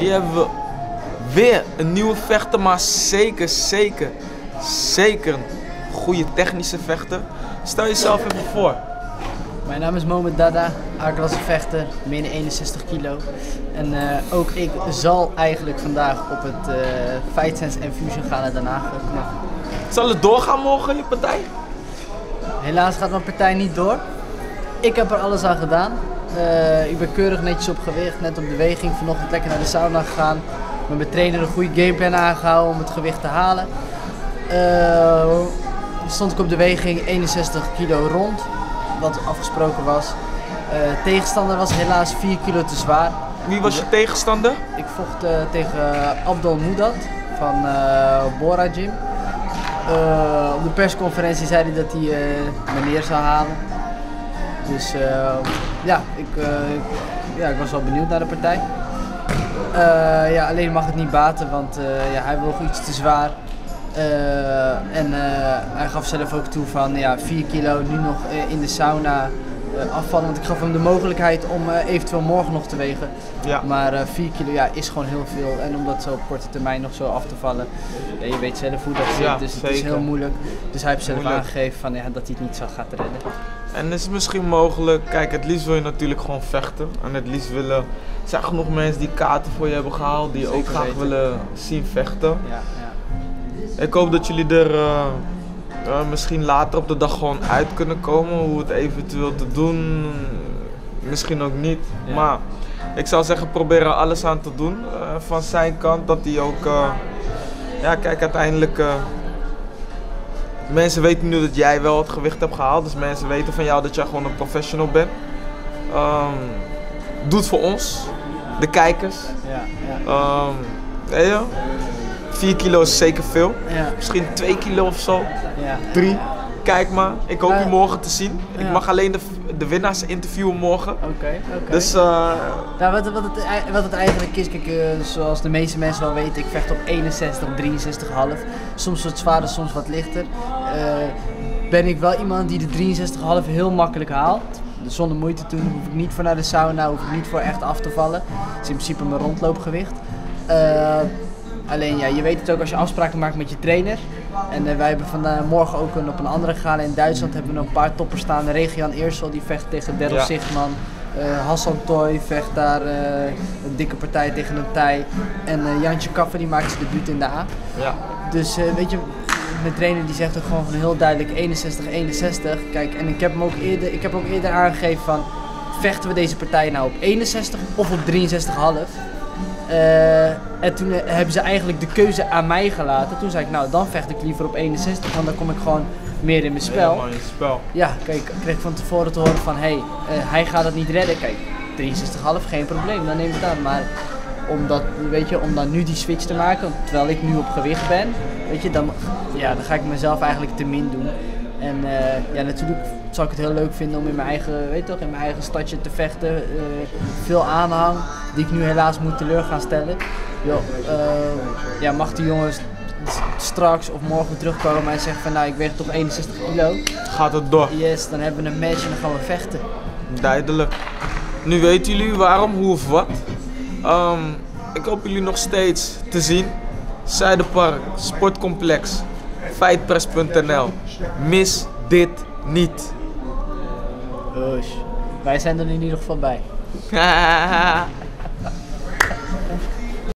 Hier hebben we weer een nieuwe vechter, maar zeker een goede technische vechter. Stel jezelf even voor. Mijn naam is Mohammed Dadda, A-klasse vechter, min 61 kilo. En ook ik zal eigenlijk vandaag op het Fightsense Enfusion gaan en daarna. Zal het doorgaan morgen, je partij? Helaas gaat mijn partij niet door. Ik heb er alles aan gedaan. Ik ben keurig netjes op gewicht, net op de weging. Vanochtend lekker naar de sauna gegaan. Met mijn trainer een goede gameplan aangehouden om het gewicht te halen. Stond ik op de weging 61 kilo rond, wat afgesproken was. Tegenstander was helaas 4 kilo te zwaar. Wie was je tegenstander? Ik vocht tegen Abdul Moudad van Bora Gym. Op de persconferentie zei hij dat hij me neer zou halen. Dus ik was wel benieuwd naar de partij. Alleen mag het niet baten, want hij woog iets te zwaar. Hij gaf zelf ook toe van ja, 4 kilo nu nog in de sauna afvallen. Want ik gaf hem de mogelijkheid om eventueel morgen nog te wegen. Ja. Maar 4 kilo is gewoon heel veel. En om dat zo op korte termijn nog zo af te vallen. Ja, je weet zelf hoe dat zit, ja, dus het is heel moeilijk. Dus hij heeft zelf aangegeven van, ja, dat hij het niet zo gaat redden. En is het misschien mogelijk, kijk, het liefst wil je natuurlijk gewoon vechten. En het liefst willen, zijn genoeg mensen die kaarten voor je hebben gehaald, die ook graag willen zien vechten. Ja. Ik hoop dat jullie er misschien later op de dag gewoon uit kunnen komen, hoe het eventueel te doen, misschien ook niet. Ja. Maar ik zou zeggen, probeer er alles aan te doen van zijn kant, dat hij ook, uiteindelijk, mensen weten nu dat jij wel het gewicht hebt gehaald, dus mensen weten van jou dat jij gewoon een professional bent. Doe het voor ons, de kijkers. Ja. 4 kilo is zeker veel, misschien 2 kilo of zo, 3. Kijk maar, ik hoop je morgen te zien. Ja. Ik mag alleen de winnaars interviewen morgen. Oké. Dus, wat het eigenlijk is, kijk, zoals de meeste mensen wel weten, ik vecht op 61, 63,5. Soms wat zwaarder, soms wat lichter. Ben ik wel iemand die de 63,5 heel makkelijk haalt. Dus zonder moeite te doen, hoef ik niet voor naar de sauna, hoef ik niet voor echt af te vallen. Dat is in principe mijn rondloopgewicht. Alleen ja, je weet het ook als je afspraken maakt met je trainer. En wij hebben vandaag morgen ook op een andere gegaan. In Duitsland hebben we een paar toppers staan. Regian Eersel die vecht tegen Dedel Sigman. Hassan Toy vecht daar een dikke partij tegen een Thai. En Jantje Kaffer die maakt zijn debuut in de A. Ja. Dus weet je, mijn trainer die zegt ook gewoon van heel duidelijk 61-61. Kijk, en ik heb hem ook eerder aangegeven van vechten we deze partij nou op 61 of op 63,5? En toen hebben ze eigenlijk de keuze aan mij gelaten. Toen zei ik, nou dan vecht ik liever op 61, want dan kom ik gewoon meer in mijn spel. Helemaal in het spel. Ja, kijk, ik kreeg van tevoren te horen van, hé, hij gaat het niet redden. Kijk, 63,5, geen probleem, dan neem ik dat. Maar om dan nu die switch te maken, terwijl ik nu op gewicht ben, weet je, dan ga ik mezelf eigenlijk te min doen. En natuurlijk zou ik het heel leuk vinden om in mijn eigen, in mijn eigen stadje te vechten. Veel aanhang, die ik nu helaas moet teleur gaan stellen. Mag die jongens straks of morgen terugkomen en zeggen van nou, ik weeg toch 61 kilo. Gaat het door? Yes, dan hebben we een match en dan gaan we vechten. Duidelijk. Nu weten jullie waarom, hoe of wat. Ik hoop jullie nog steeds te zien. Zijdepark, sportcomplex. Fightpress.nl. Mis dit niet. Wij zijn er in ieder geval bij.